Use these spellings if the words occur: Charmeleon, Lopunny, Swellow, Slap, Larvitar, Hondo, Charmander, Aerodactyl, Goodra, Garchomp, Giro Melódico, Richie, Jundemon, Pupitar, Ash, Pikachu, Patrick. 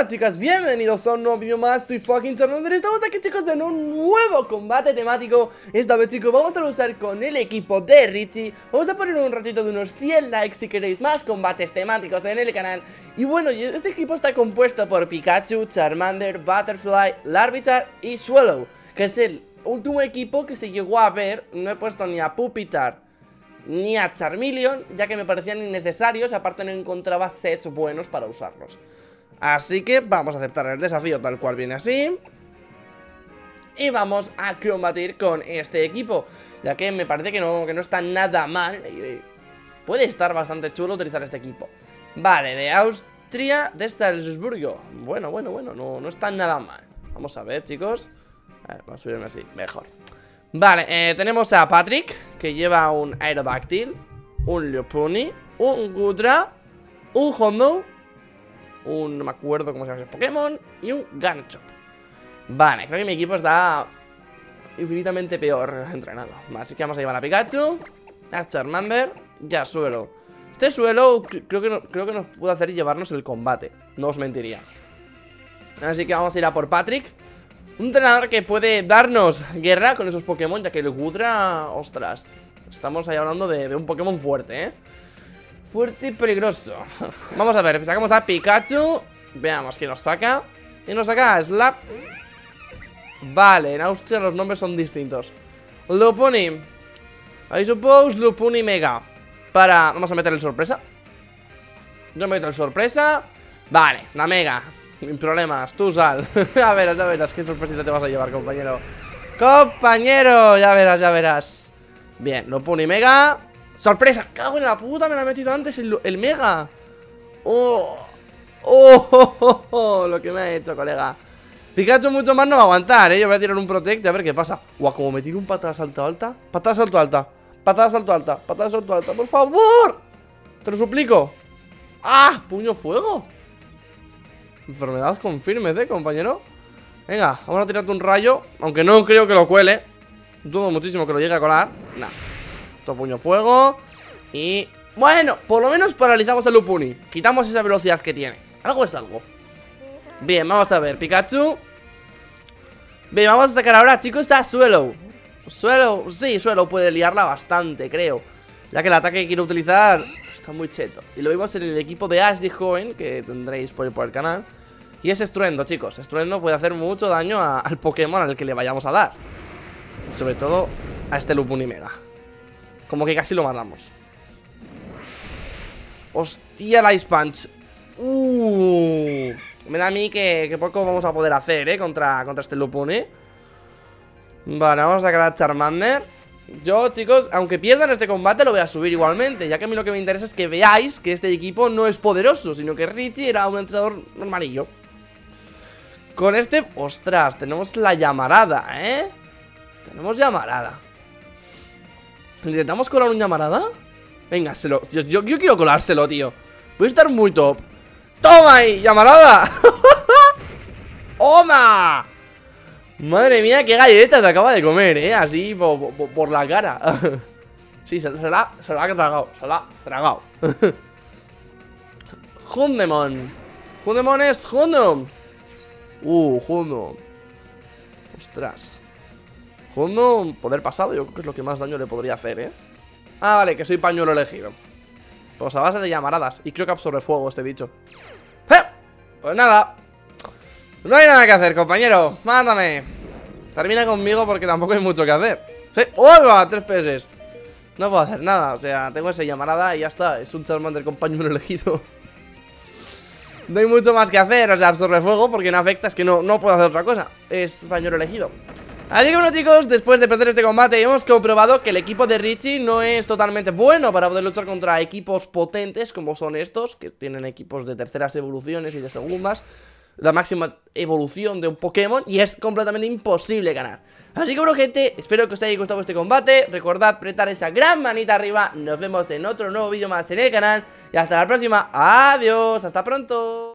Hola chicas, bienvenidos a un nuevo vídeo más, soy fucking Charmander. Estamos aquí chicos en un nuevo combate temático. Esta vez chicos vamos a luchar con el equipo de Richie. Vamos a poner un ratito de unos 100 likes si queréis más combates temáticos en el canal. Y bueno, este equipo está compuesto por Pikachu, Charmander, Butterfly, Larvitar y Swellow, que es el último equipo que se llegó a ver. No he puesto ni a Pupitar ni a Charmeleon, ya que me parecían innecesarios. Aparte no encontraba sets buenos para usarlos. Así que vamos a aceptar el desafío tal cual viene así. Y vamos a combatir con este equipo, ya que me parece que no está nada mal. Puede estar bastante chulo utilizar este equipo. Vale, de Austria, de Salzburgo. Bueno, no está nada mal. Vamos a ver, chicos. A ver, vamos a subirme así, mejor. Vale, tenemos a Patrick, que lleva un Aerodactyl, un Lopunny, un Goodra, un Hondo, un... no me acuerdo cómo se llama ese Pokémon, y un Garchomp. Vale, creo que mi equipo está infinitamente peor entrenado. Así que vamos a llevar a Pikachu, a Charmander y a Swellow. Este Swellow creo que nos puede hacer llevarnos el combate, no os mentiría. Así que vamos a ir a por Patrick, un entrenador que puede darnos guerra con esos Pokémon, ya que el Goodra, ostras, estamos ahí hablando de un Pokémon fuerte, ¿eh? Fuerte y peligroso. Vamos a ver, sacamos a Pikachu. Veamos quién nos saca. Y nos saca a Slap. Vale, en Austria los nombres son distintos. Lopunny, I suppose Lopunny Mega. Para... vamos a meterle sorpresa. Yo meto el sorpresa. Vale, la Mega. Sin problemas, tú sal. Ya verás, qué sorpresita te vas a llevar, compañero. Compañero, ya verás. Bien, Lopunny Mega. ¡Sorpresa! ¡Cago en la puta! Me la he metido antes el Mega. ¡Oh! Lo que me ha hecho, colega. Pikachu mucho más no va a aguantar, ¿eh? Yo voy a tirar un Protect a ver qué pasa. Guau, como me tiro un patada salto alta. Patada salto alta. Patada salto alta. Patada salto alta. ¡Por favor! ¡Te lo suplico! ¡Ah! ¡Puño fuego! Enfermedad con firmes, ¿eh, compañero? Venga, vamos a tirarte un rayo. Aunque no creo que lo cuele. Dudo muchísimo que lo llegue a colar. Nah. Puño fuego. Y bueno, por lo menos paralizamos a Lopunny. Quitamos esa velocidad que tiene. Algo es algo. Bien, vamos a ver, Pikachu. Bien, vamos a sacar ahora, chicos, a Swellow. Swellow puede liarla bastante, creo, ya que el ataque que quiero utilizar está muy cheto. Y lo vimos en el equipo de Ash de joven, que tendréis por el canal. Y es estruendo, chicos. Estruendo puede hacer mucho daño al Pokémon al que le vayamos a dar. Y sobre todo a este Lopunny Mega. Como que casi lo matamos. Hostia, el Ice Punch. Me da a mí que poco vamos a poder hacer, contra este Lopunny. Vale, vamos a sacar a Charmander. Yo, chicos, aunque pierdan este combate, lo voy a subir igualmente, ya que a mí lo que me interesa es que veáis que este equipo no es poderoso, sino que Richie era un entrenador normalillo. Con este, ostras, tenemos la llamarada, Tenemos llamarada. ¿Intentamos colar un llamarada? Venga, yo quiero colárselo, tío. Voy a estar muy top. ¡Toma ahí, llamarada! ¡Toma! Madre mía, qué galletas acaba de comer, así por la cara. Sí, se la ha tragado. Jundemon. Jundemon es Hondo. Hondo. Ostras. Hondo, poder pasado, yo creo que es lo que más daño le podría hacer, Ah, vale, que soy pañuelo elegido. Pues a base de llamaradas. Y creo que absorbe fuego este bicho. Pues nada. No hay nada que hacer, compañero. Mátame. Termina conmigo porque tampoco hay mucho que hacer. Sí. ¡Hola! 3 PS. No puedo hacer nada, o sea, tengo esa llamarada y ya está. Es un Charmander con pañuelo elegido. No hay mucho más que hacer, o sea, absorbe fuego porque no afecta, es que no puedo hacer otra cosa. Es pañuelo elegido. Así que bueno chicos, después de perder este combate hemos comprobado que el equipo de Richie no es totalmente bueno para poder luchar contra equipos potentes como son estos, que tienen equipos de terceras evoluciones y de segundas, la máxima evolución de un Pokémon, y es completamente imposible ganar. Así que bueno gente, espero que os haya gustado este combate. Recordad apretar esa gran manita arriba. Nos vemos en otro nuevo vídeo más en el canal. Y hasta la próxima, adiós, hasta pronto.